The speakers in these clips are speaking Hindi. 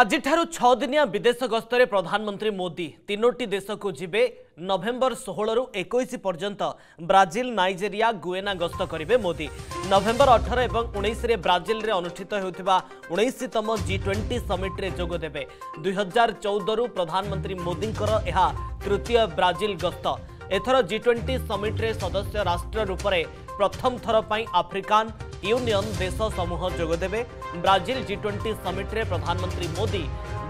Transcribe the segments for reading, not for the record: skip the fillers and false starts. आज छह दिनिया विदेश गस्तरे प्रधानमंत्री मोदी तीनोटी देश को जिबे नवेम्बर 16 रु 21 पर्यंत ब्राजिल नाइजेरिया गुएना गस्त करेंगे मोदी। नवेम्बर 18 एवं 19 रे ब्राजिल रे अनुष्ठित होता 19तम G20 समिट रे जोग देबे। 2014 रु प्रधानमंत्री मोदी यह तृतीय ब्राजिल गस्त। एथर G20 समिट रे सदस्य राष्ट्र रूप से प्रथम थर पर आफ्रिकान यूनियन देश समूह जोगदेवे। ब्राजिल G20 समिट रे प्रधानमंत्री मोदी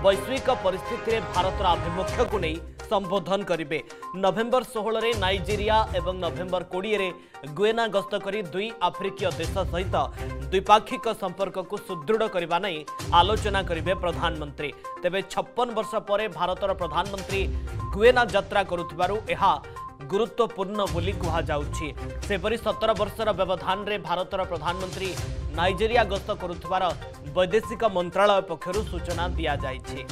वैश्विक परिस्थिति में भारतर आभिमुख्य को नहीं संबोधन करेंगे। नवेम्बर 16 रे नाइजेरिया एवं नवेम्बर 20 रे गुएना गस्त करी दुई आफ्रिकीय देश सहित द्विपाक्षिक संपर्क को सुदृढ़ करने नहीं आलोचना करेंगे प्रधानमंत्री। तेबे 56 वर्ष पर भारतर प्रधानमंत्री गुएना यात्रा करुथिबारु एहा गुरुत्वपूर्ण बोली कहा जाउछि। सेपरि 17 वर्षर व्यवधान रे भारतर प्रधानमंत्री नाइजेरिया गस्त करुथिबार वैदेशिक मंत्रालय पक्षरु सूचना दिया जाइछि।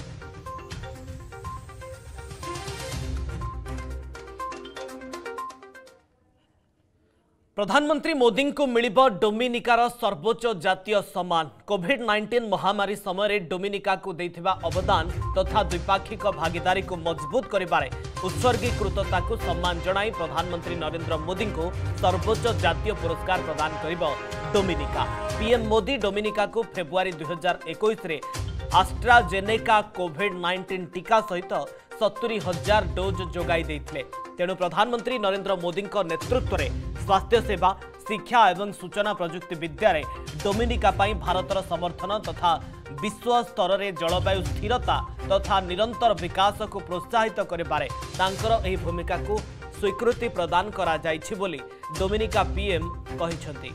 प्रधानमंत्री मोदी को मिलिबो डोमिनिकार सर्वोच्च जातीय सम्मान। कोविड-19 महामारी समय डोमिनिका को देथिबा अवदान तथा द्विपाक्षिक भागीदारी को मजबूत करिबारे उत्सर्गीकृतता को सम्मान जनाई प्रधानमंत्री नरेंद्र मोदी को सर्वोच्च जातीय पुरस्कार प्रदान करिबो डोमिनिका। पीएम मोदी डोमिनिका को फेब्रुआरी 2021 रे आस्ट्राजेनेका कोविड-19 टीका सहित 70,000 डोज जोगाई देथिले। तेणु प्रधानमंत्री नरेंद्र मोदी नेतृत्व में स्वास्थ्य सेवा शिक्षा एवं सूचना प्रजुक्ति विद्यार डोमिनिका पाई भारतर समर्थन तथा विश्व स्तर में जलवायु स्थिरता तथा निरंतर विकास को प्रोत्साहित करें तांकर एही भूमिका को स्वीकृति प्रदान करा जायछि बोली डोमिनिका पीएम कहिसंती।